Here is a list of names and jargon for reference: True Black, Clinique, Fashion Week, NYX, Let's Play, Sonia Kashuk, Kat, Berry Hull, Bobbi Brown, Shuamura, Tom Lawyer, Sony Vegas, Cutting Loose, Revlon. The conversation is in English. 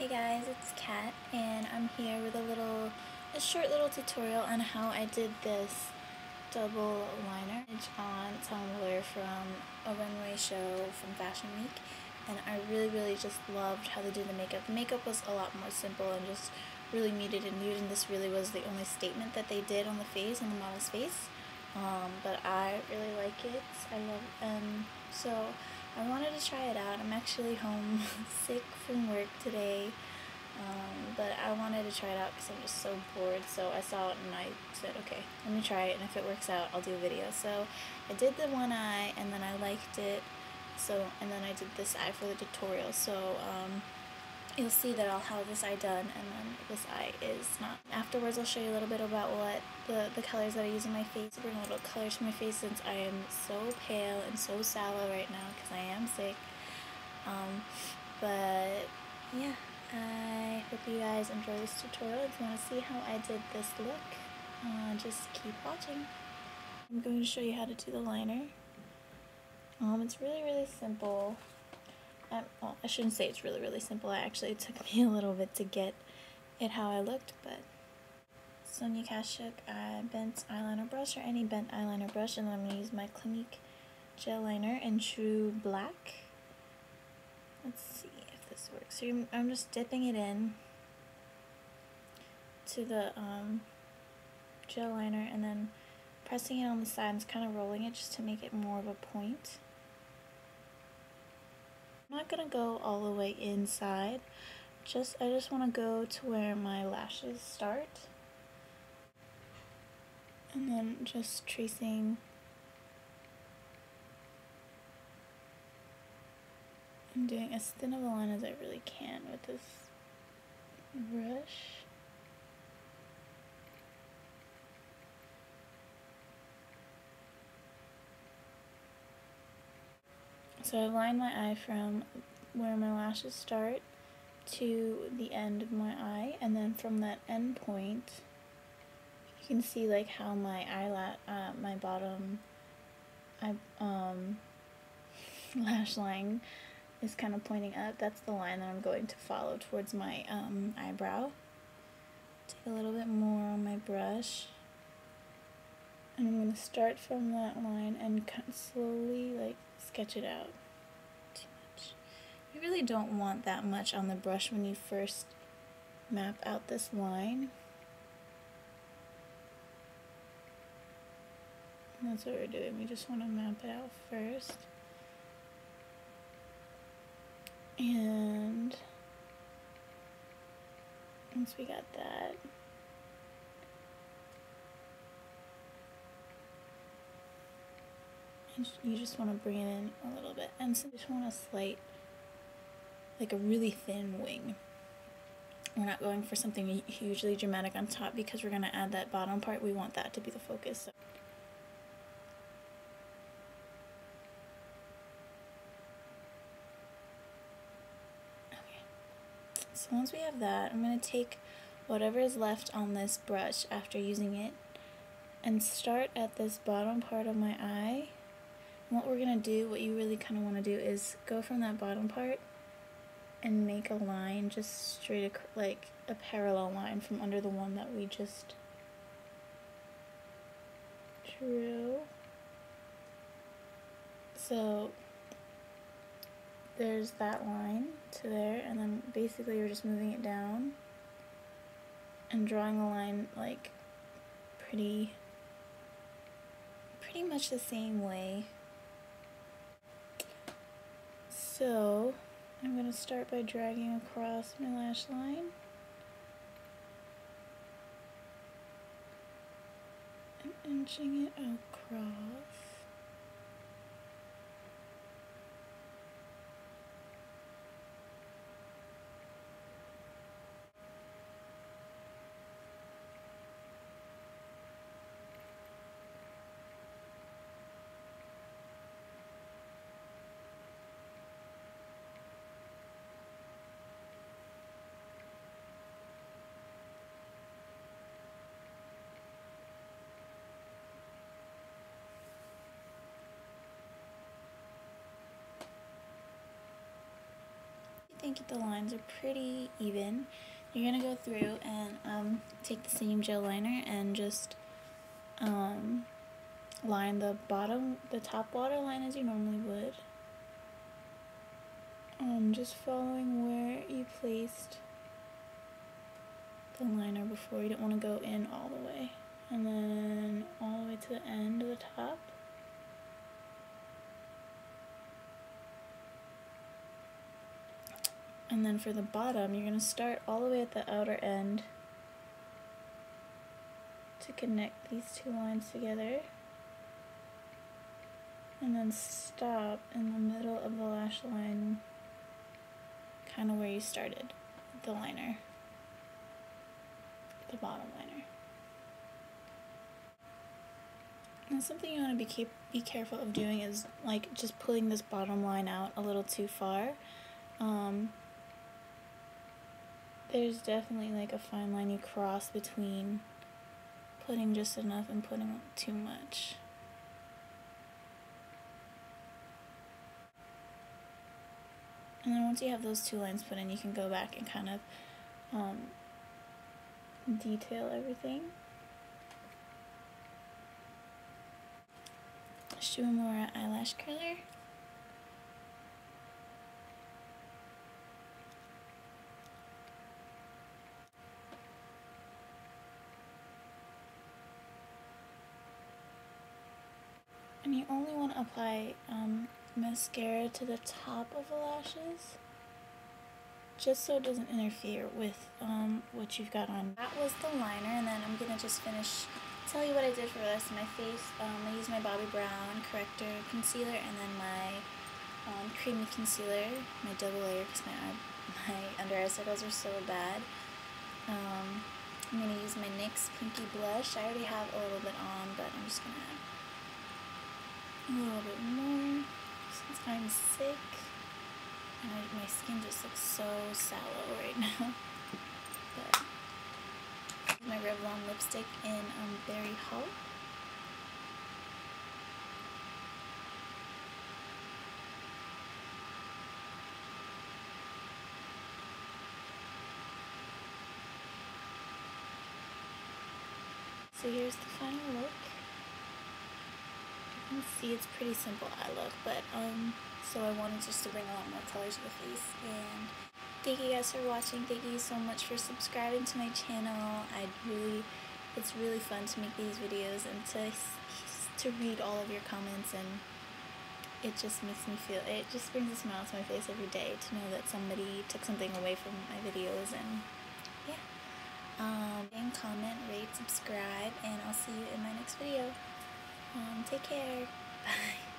Hey guys, it's Kat, and I'm here with a short little tutorial on how I did this double liner on Tom Lawyer from a runway show from Fashion Week, and I really just loved how they do the makeup. The makeup was a lot more simple and just really muted and nude, and this really was the only statement that they did on the face, on the model's face, but I really like it. I love so I wanted to try it out. I'm actually home sick from work today, but I wanted to try it out because I'm just so bored. So I saw it and I said, okay, let me try it, and if it works out, I'll do a video. So I did the one eye, and then I liked it, and then I did this eye for the tutorial. So you'll see that I'll have this eye done, and then this eye is not. Afterwards, I'll show you a little bit about what the colors that I use in my face. I bring a little color to my face since I am so pale and so sallow right now because I am sick. But yeah, I hope you guys enjoy this tutorial. If you want to see how I did this look, just keep watching. I'm going to show you how to do the liner. It's really simple. Well, I shouldn't say it's really simple. It took me a little bit to get it how I looked, but Sonia Kashuk bent eyeliner brush, or any bent eyeliner brush, and then I'm going to use my Clinique gel liner in True Black. Let's see if this works. So I'm just dipping it in to the gel liner and then pressing it on the side. I'm just kind of rolling it just to make it more of a point. I'm not gonna go all the way inside. I just want to go to where my lashes start, and then just tracing and doing as thin of a line as I really can with this brush. So I line my eye from where my lashes start to the end of my eye, and then from that end point, you can see like how my my bottom lash line is kind of pointing up. That's the line that I'm going to follow towards my eyebrow. Take a little bit more on my brush. And I'm going to start from that line and kind of slowly like sketch it out. Too much. You really don't want that much on the brush when you first map out this line. And that's what we're doing. We just want to map it out first. And once we got that, you just want to bring it in a little bit, and so you just want a slight, like a really thin wing. We're not going for something hugely dramatic on top because we're going to add that bottom part. We want that to be the focus. So. Okay. So once we have that, I'm going to take whatever is left on this brush after using it and start at this bottom part of my eye. What we're going to do, what you really kind of want to do, is go from that bottom part and make a line just straight, like a parallel line from under the one that we just drew. So there's that line to there, and then basically we're just moving it down and drawing a line like pretty much the same way. So, I'm going to start by dragging across my lash line and inching it across. think the lines are pretty even. You're gonna go through and take the same gel liner and just line the top waterline as you normally would. Just following where you placed the liner before. You don't want to go in all the way. And then all the way to the end of the top. And then for the bottom, you're going to start all the way at the outer end to connect these two lines together. And then stop in the middle of the lash line, kind of where you started the liner, the bottom liner. And something you want to be careful of doing is like just pulling this bottom line out a little too far. There's definitely like a fine line you cross between putting just enough and putting too much. And then once you have those two lines put in, you can go back and kind of detail everything. Shuamura eyelash curler. And you only want to apply mascara to the top of the lashes, just so it doesn't interfere with what you've got on. That was the liner, and then I'm gonna just finish, tell you what I did for the rest of my face. I used my Bobbi Brown corrector concealer and then my creamy concealer, my double layer, because my under eye circles are so bad. I'm gonna use my NYX pinky blush. I already have a little bit on, but I'm just gonna add a little bit more. Since I'm sick, my skin just looks so sallow right now. But my Revlon lipstick in Berry Hull. So here's the final look. You can see it's pretty simple eye look, but so I wanted just to bring a lot more color to the face. And thank you guys for watching. Thank you so much for subscribing to my channel. It's really fun to make these videos and to read all of your comments, and it just brings a smile to my face every day to know that somebody took something away from my videos. And yeah, and comment, rate, subscribe, and I'll see you in my next video. Take care. Bye.